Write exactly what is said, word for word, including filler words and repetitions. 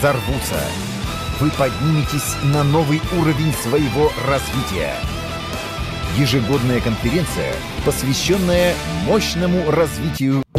взорвутся. Вы подниметесь на новый уровень своего развития. Ежегодная конференция, посвященная мощному развитию